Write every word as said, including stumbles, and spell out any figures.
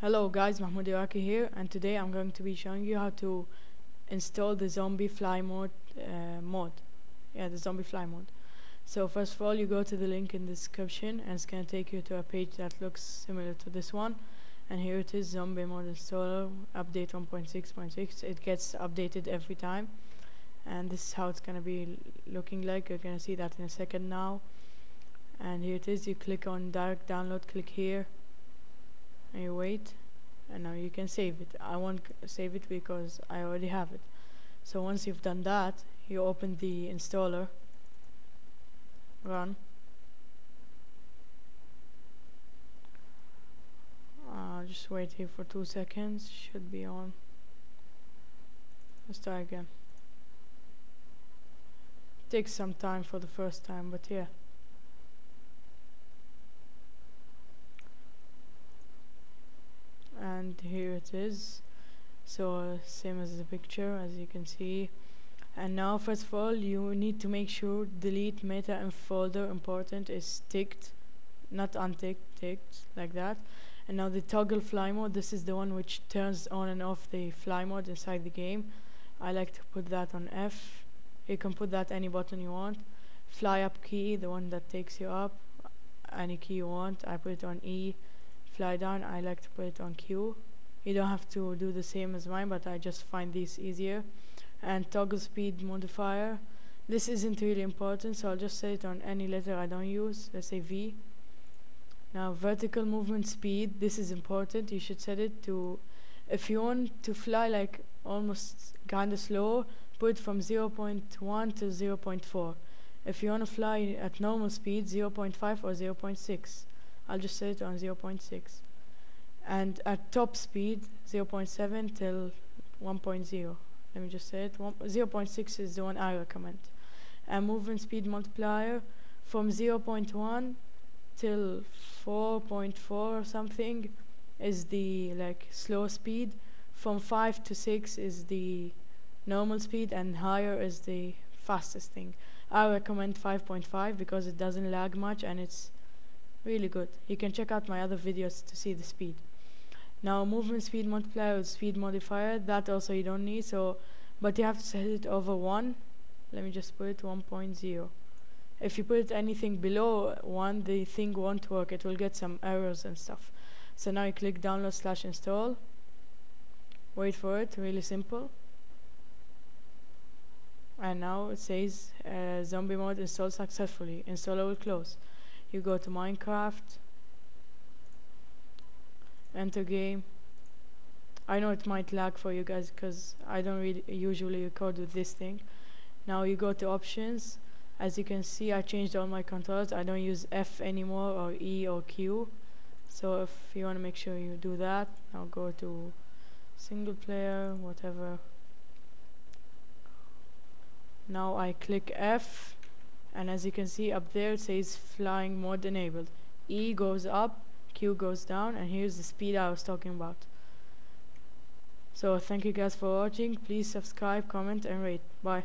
Hello guys, Mahmoud Iraqi here, and today I'm going to be showing you how to install the zombie fly mode uh, mod. Yeah, the zombie fly mode. So first of all, you go to the link in the description and it's going to take you to a page that looks similar to this one, and here it is, zombie mod installer update one point six point six. It gets updated every time, and this is how it's going to be looking like. You're going to see that in a second now. And here it is, you click on direct download, click here, and you wait, and now you can save it. I won't save it because I already have it. So once you've done that, you open the installer, run, I'll just wait here for two seconds, should be on. Let's try again. Takes some time for the first time, but yeah. And here it is, so uh, same as the picture, as you can see. And now first of all, you need to make sure delete meta and folder important is ticked, not unticked, ticked like that. And now the toggle fly mode, this is the one which turns on and off the fly mode inside the game. I like to put that on F. You can put that any button you want. Fly up key, the one that takes you up, any key you want. I put it on E. Fly down, I like to put it on Q. You don't have to do the same as mine, but I just find these easier. And toggle speed modifier, this isn't really important, so I'll just set it on any letter I don't use, let's say V. Now vertical movement speed, this is important, you should set it to, if you want to fly like almost kinda slow, put it from zero point one to zero point four. If you want to fly at normal speed, zero point five or zero point six. I'll just set it on zero point six, and at top speed zero point seven till one point zero. Let me just say it, zero point six is the one I recommend. And movement speed multiplier from zero point one till four point four or something is the like slow speed, from five to six is the normal speed, and higher is the fastest thing. I recommend five point five because it doesn't lag much and it's really good. You can check out my other videos to see the speed. Now movement speed multiplier with speed modifier, that also you don't need, so but you have to set it over one. Let me just put it one point zero. If you put anything below one, the thing won't work, it will get some errors and stuff. So now you click download slash install, wait for it, really simple. And now it says uh, zombie mod installed successfully, installer will close. You go to Minecraft, enter game. I know it might lag for you guys because I don't really usually record with this thing. Now you go to options. As you can see, I changed all my controls. I don't use F anymore, or E or Q, so if you want to make sure you do that. Now go to single player, whatever. Now I click F, and as you can see up there it says flying mode enabled. E goes up, Q goes down, and here's the speed I was talking about. So thank you guys for watching, please subscribe, comment and rate. Bye.